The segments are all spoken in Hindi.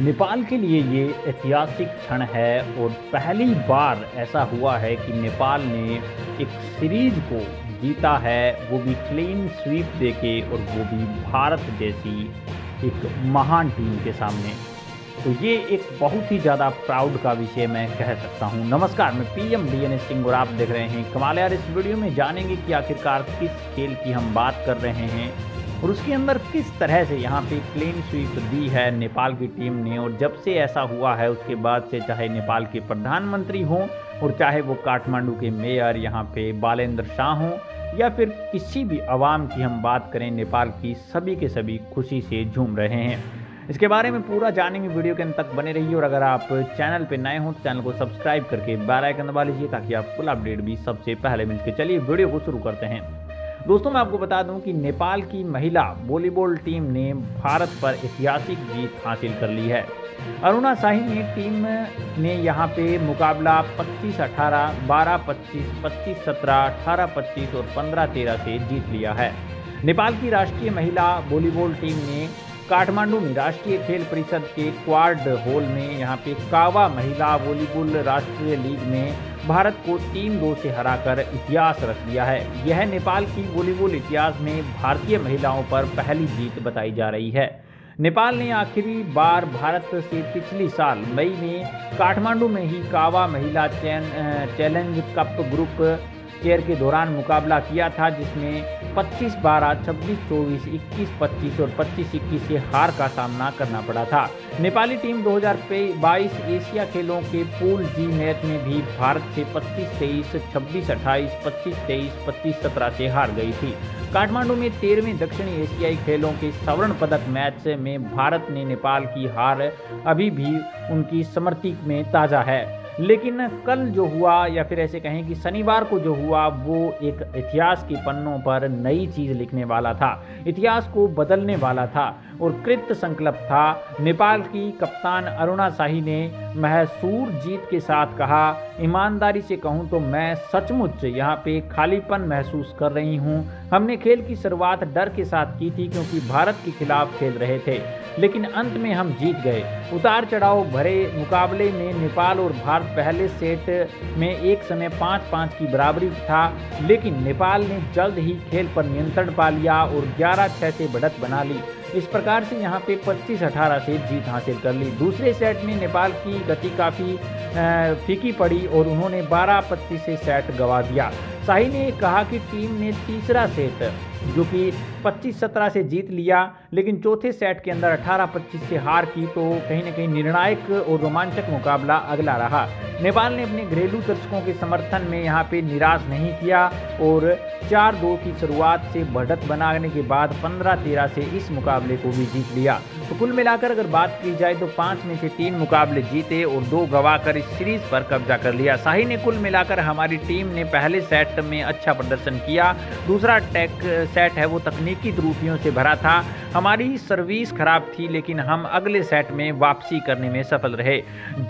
नेपाल के लिए ये ऐतिहासिक क्षण है और पहली बार ऐसा हुआ है कि नेपाल ने एक सीरीज को जीता है, वो भी क्लीन स्वीप देके और वो भी भारत जैसी एक महान टीम के सामने। तो ये एक बहुत ही ज़्यादा प्राउड का विषय मैं कह सकता हूँ। नमस्कार, मैं पीएम डीएन एस सिंह और आप देख रहे हैं कमाल। यार, इस वीडियो में जानेंगे कि आखिरकार किस खेल की हम बात कर रहे हैं और उसके अंदर किस तरह से यहाँ पे क्लीन स्वीप दी है नेपाल की टीम ने। और जब से ऐसा हुआ है उसके बाद से चाहे नेपाल के प्रधानमंत्री हों और चाहे वो काठमांडू के मेयर यहाँ पे बालेंद्र शाह हों या फिर किसी भी आवाम की हम बात करें, नेपाल की सभी के सभी खुशी से झूम रहे हैं। इसके बारे में पूरा जानेंगे, वीडियो के अंत तक बने रहिए। और अगर आप चैनल पर नए हों तो चैनल को सब्सक्राइब करके बेल आइकन दबा लीजिए ताकि आप फुल अपडेट भी सबसे पहले मिलकर। चलिए वीडियो को शुरू करते हैं। दोस्तों, मैं आपको बता दूं कि नेपाल की महिला वॉलीबॉल टीम ने भारत पर ऐतिहासिक जीत हासिल कर ली है। अरुणा शाही ने टीम ने यहां पे मुकाबला 25-18, 12-25, 25-17, 18-25 और 15-13 से जीत लिया है। नेपाल की राष्ट्रीय महिला वॉलीबॉल टीम ने काठमांडू में राष्ट्रीय खेल परिषद के क्वाड हॉल में यहाँ पे कावा महिला वॉलीबॉल राष्ट्रीय लीग में भारत को 3-2 से हराकर इतिहास रच दिया है। यह नेपाल की वॉलीबॉल इतिहास में भारतीय महिलाओं पर पहली जीत बताई जा रही है। नेपाल ने आखिरी बार भारत से पिछले साल मई में काठमांडू में ही कावा महिला चैलेंज कप ग्रुप चेयर के दौरान मुकाबला किया था, जिसमें 25-12, 26-24, 21-25 और 25-21 से हार का सामना करना पड़ा था। नेपाली टीम 2022 एशिया खेलों के पूल जी मैच में भी भारत से 25-23, 26-28, 25-23, 25-17 से हार गई थी। काठमांडू में 13वें दक्षिण एशियाई खेलों के स्वर्ण पदक मैच में भारत ने नेपाल की हार अभी भी उनकी स्मृति में ताज़ा है। लेकिन कल जो हुआ, या फिर ऐसे कहें कि शनिवार को जो हुआ, वो एक इतिहास के पन्नों पर नई चीज़ लिखने वाला था, इतिहास को बदलने वाला था और कृत संकल्प था। नेपाल की कप्तान अरुणा शाही ने महसूर जीत के साथ कहा, ईमानदारी से कहूं तो मैं सचमुच यहां पे खालीपन महसूस कर रही हूं। हमने खेल की शुरुआत डर के साथ की थी क्योंकि भारत के खिलाफ खेल रहे थे, लेकिन अंत में हम जीत गए। उतार चढ़ाव भरे मुकाबले में नेपाल और भारत पहले सेट में एक समय 5-5 की बराबरी था, लेकिन नेपाल ने जल्द ही खेल पर नियंत्रण पा लिया और 11-6 से बढ़त बना ली। इस प्रकार से यहाँ पे 25-18 से जीत हासिल कर ली। दूसरे सेट में नेपाल की गति काफ़ी फीकी पड़ी और उन्होंने 12-25 से सेट गवा दिया। शाही ने कहा कि टीम ने तीसरा सेट जो कि 25-17 से जीत लिया, लेकिन चौथे सेट के अंदर 18-25 से हार की, तो कहीं ना कहीं निर्णायक और रोमांचक मुकाबला अगला रहा। नेपाल ने अपने घरेलू दर्शकों के समर्थन में यहाँ पे निराश नहीं किया और 4-2 की शुरुआत से बढ़त बनाने के बाद 15-13 से इस मुकाबले को भी जीत लिया। तो कुल मिलाकर अगर बात की जाए तो 5 में से 3 मुकाबले जीते और 2 गंवाकर इस सीरीज पर कब्जा कर लिया। शाही ने कुल मिलाकर हमारी टीम ने पहले सेट में अच्छा प्रदर्शन किया, दूसरा अटैक सेट है वो तकनीकी त्रुटियों से भरा था, हमारी सर्विस खराब थी, लेकिन हम अगले सेट में वापसी करने में सफल रहे।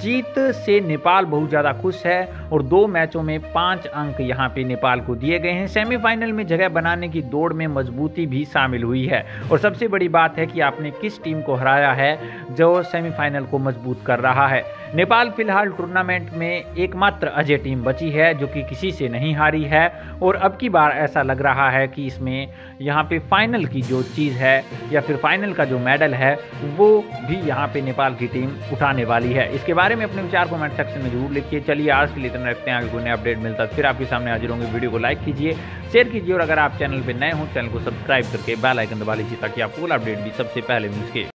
जीत से नेपाल बहुत ज़्यादा खुश है और 2 मैचों में 5 अंक यहाँ पे नेपाल को दिए गए हैं। सेमीफाइनल में जगह बनाने की दौड़ में मजबूती भी शामिल हुई है। और सबसे बड़ी बात है कि आपने किस टीम को हराया है जो सेमीफाइनल को मजबूत कर रहा है। नेपाल फिलहाल टूर्नामेंट में एकमात्र अजय टीम बची है जो कि किसी से नहीं हारी है और अब की बार ऐसा लग रहा है कि इसमें यहाँ पे फाइनल की जो चीज़ है या फिर फाइनल का जो मेडल है वो भी यहाँ पे नेपाल की टीम उठाने वाली है। इसके बारे में अपने विचार कमेंट सेक्शन में जरूर लिखिए। चलिए आज के लिए इतना रखते हैं, आगे कोई नया अपडेट मिलता है फिर आपके सामने हाजिर होंगे। वीडियो को लाइक कीजिए, शेयर कीजिए और अगर आप चैनल पर नए हों चैनल को सब्सक्राइब करके बेल आइकन दबा लीजिए ताकि आपको अपडेट भी सबसे पहले मिल सके।